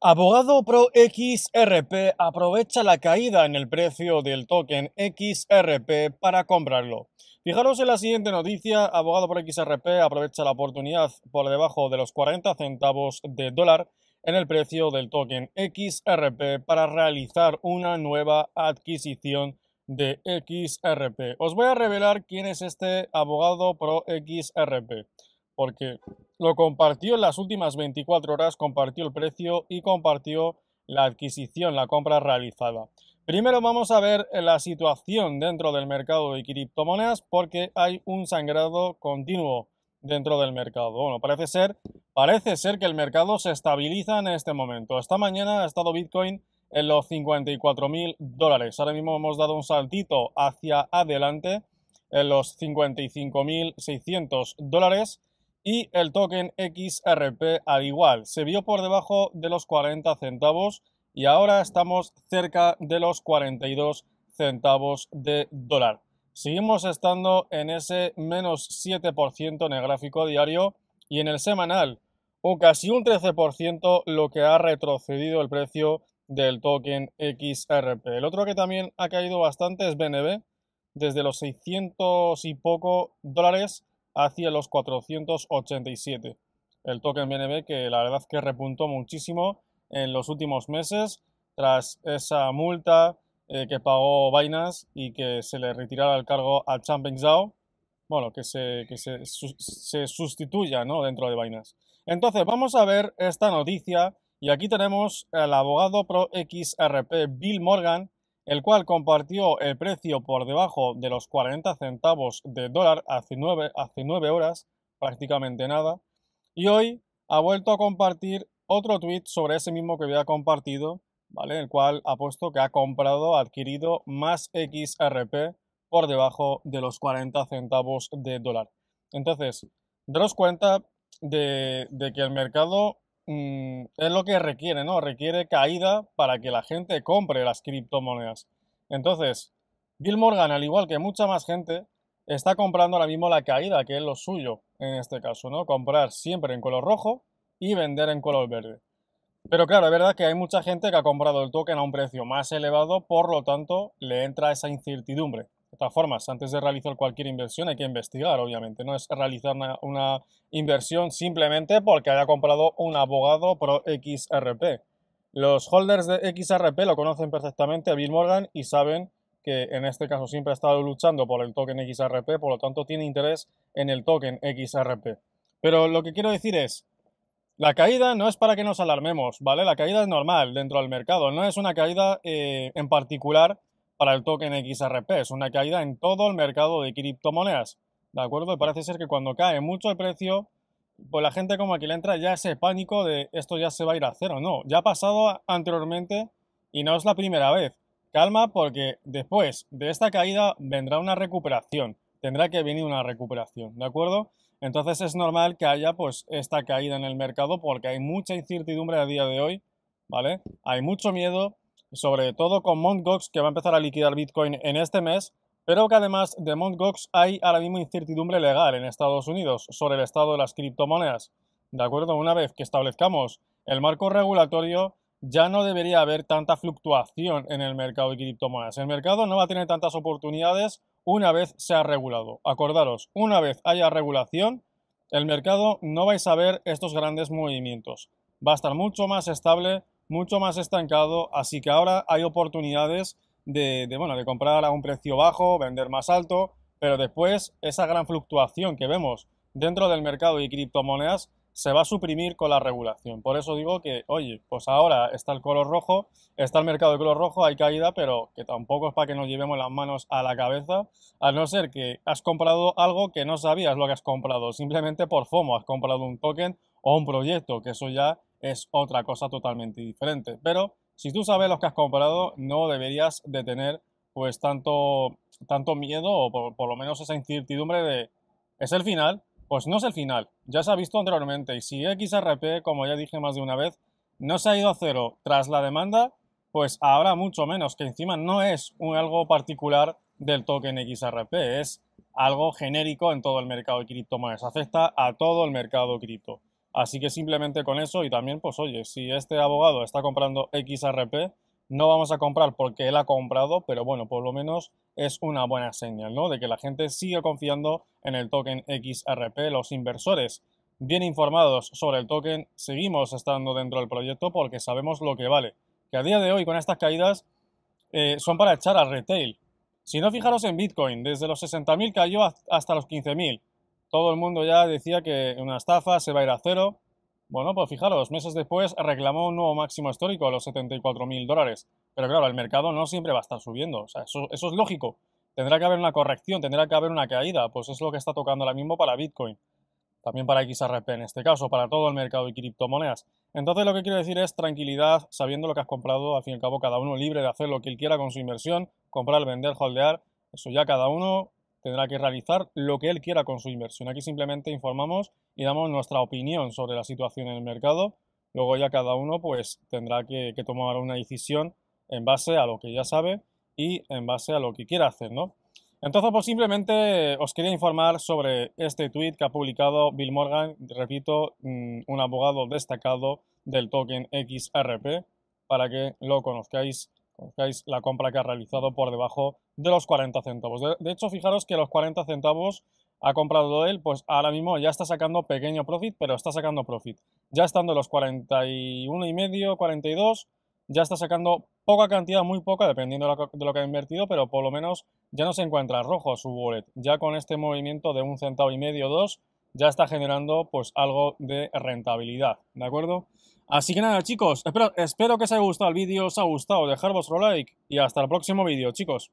Abogado pro XRP aprovecha la caída en el precio del token XRP para comprarlo. Fijaros en la siguiente noticia. Abogado pro XRP aprovecha la oportunidad por debajo de los 40 centavos de dólar en el precio del token XRP para realizar una nueva adquisición de XRP. Os voy a revelar quién es este abogado pro XRP, porque lo compartió en las últimas 24 horas, compartió el precio y compartió la adquisición, la compra realizada. Primero vamos a ver la situación dentro del mercado de criptomonedas, porque hay un sangrado continuo dentro del mercado. Bueno, parece ser que el mercado se estabiliza en este momento. Esta mañana ha estado Bitcoin en los 54.000 dólares. Ahora mismo hemos dado un saltito hacia adelante en los 55.600 dólares. Y el token XRP al igual, se vio por debajo de los 40 centavos y ahora estamos cerca de los 42 centavos de dólar. Seguimos estando en ese menos 7% en el gráfico diario y en el semanal, o casi un 13% lo que ha retrocedido el precio del token XRP. El otro que también ha caído bastante es BNB, desde los 600 y poco dólares hacia los 487. El token BNB, que la verdad que repuntó muchísimo en los últimos meses tras esa multa que pagó Binance y que se le retirara el cargo a Changpeng Zhao, bueno, que se sustituya, ¿no?, dentro de Binance. Entonces vamos a ver esta noticia y aquí tenemos al abogado pro XRP Bill Morgan, el cual compartió el precio por debajo de los 40 centavos de dólar hace 9 horas, prácticamente nada, y hoy ha vuelto a compartir otro tweet sobre ese mismo que había compartido, ¿vale?, el cual ha puesto que ha comprado, adquirido más XRP por debajo de los 40 centavos de dólar. Entonces, daros cuenta de que el mercado es lo que requiere, ¿no? Requiere caída para que la gente compre las criptomonedas. Entonces, Bill Morgan, al igual que mucha más gente, está comprando ahora mismo la caída, que es lo suyo en este caso, ¿no? Comprar siempre en color rojo y vender en color verde. Pero claro, es verdad que hay mucha gente que ha comprado el token a un precio más elevado, por lo tanto, le entra esa incertidumbre. De todas formas, antes de realizar cualquier inversión hay que investigar, obviamente. No es realizar una inversión simplemente porque haya comprado un abogado pro XRP. Los holders de XRP lo conocen perfectamente a Bill Morgan y saben que en este caso siempre ha estado luchando por el token XRP, por lo tanto tiene interés en el token XRP. Pero lo que quiero decir es, la caída no es para que nos alarmemos, ¿vale? La caída es normal dentro del mercado, no es una caída en particular para el token XRP, es una caída en todo el mercado de criptomonedas, ¿de acuerdo? Y parece ser que cuando cae mucho el precio, pues la gente como que le entra ya ese pánico de esto ya se va a ir a cero. No, ya ha pasado anteriormente y no es la primera vez. Calma, porque después de esta caída vendrá una recuperación, tendrá que venir una recuperación, ¿de acuerdo? Entonces es normal que haya pues esta caída en el mercado porque hay mucha incertidumbre a día de hoy, ¿vale? Hay mucho miedo, sobre todo con Mt. Gox, que va a empezar a liquidar Bitcoin en este mes, pero que además de Mt. Gox hay ahora mismo incertidumbre legal en Estados Unidos sobre el estado de las criptomonedas, ¿de acuerdo? Una vez que establezcamos el marco regulatorio, ya no debería haber tanta fluctuación en el mercado de criptomonedas. El mercado no va a tener tantas oportunidades una vez se ha regulado. Acordaros, una vez haya regulación, el mercado no vais a ver estos grandes movimientos. Va a estar mucho más estable, mucho más estancado, así que ahora hay oportunidades de comprar a un precio bajo, vender más alto, pero después esa gran fluctuación que vemos dentro del mercado de criptomonedas se va a suprimir con la regulación. Por eso digo que, oye, pues ahora está el color rojo, está el mercado de color rojo, hay caída, pero que tampoco es para que nos llevemos las manos a la cabeza, a no ser que has comprado algo que no sabías lo que has comprado, simplemente por FOMO has comprado un token o un proyecto, que eso ya es otra cosa totalmente diferente. Pero si tú sabes lo que has comprado, no deberías de tener pues tanto miedo, o por lo menos esa incertidumbre de ¿es el final? Pues no es el final, ya se ha visto anteriormente. Y si XRP, como ya dije más de una vez, no se ha ido a cero tras la demanda, pues ahora mucho menos, que encima no es algo particular del token XRP, es algo genérico en todo el mercado de criptomonedas, afecta a todo el mercado cripto. Así que simplemente con eso, y también pues oye, si este abogado está comprando XRP, no vamos a comprar porque él ha comprado, pero bueno, por lo menos es una buena señal, ¿no? De que la gente sigue confiando en el token XRP, los inversores bien informados sobre el token seguimos estando dentro del proyecto porque sabemos lo que vale. Que a día de hoy con estas caídas son para echar a retail. Si no, fijaros en Bitcoin, desde los 60.000 cayó hasta los 15.000. Todo el mundo ya decía que una estafa se va a ir a cero. Bueno, pues fijaros, meses después reclamó un nuevo máximo histórico a los 74.000 dólares. Pero claro, el mercado no siempre va a estar subiendo, o sea, eso es lógico. Tendrá que haber una corrección, tendrá que haber una caída, pues es lo que está tocando ahora mismo para Bitcoin. También para XRP en este caso, para todo el mercado de criptomonedas. Entonces lo que quiero decir es tranquilidad, sabiendo lo que has comprado, al fin y al cabo cada uno libre de hacer lo que él quiera con su inversión, comprar, vender, holdear, eso ya cada uno tendrá que realizar lo que él quiera con su inversión. Aquí simplemente informamos y damos nuestra opinión sobre la situación en el mercado, luego ya cada uno pues tendrá que tomar una decisión en base a lo que ya sabe y en base a lo que quiera hacer, ¿no? Entonces, pues simplemente os quería informar sobre este tweet que ha publicado Bill Morgan, repito, un abogado destacado del token XRP, para que lo conozcáis la compra que ha realizado por debajo de los 40 centavos. De hecho, fijaros que los 40 centavos ha comprado él, pues ahora mismo ya está sacando pequeño profit, pero está sacando profit. Ya estando en los 41,5, 42, ya está sacando poca cantidad, muy poca, dependiendo de lo que ha invertido, pero por lo menos ya no se encuentra rojo su wallet. Ya con este movimiento de 1,5 centavos, 2, ya está generando pues algo de rentabilidad, ¿de acuerdo? Así que nada, chicos, espero que os haya gustado el vídeo, os ha gustado, dejad vuestro like y hasta el próximo vídeo, chicos.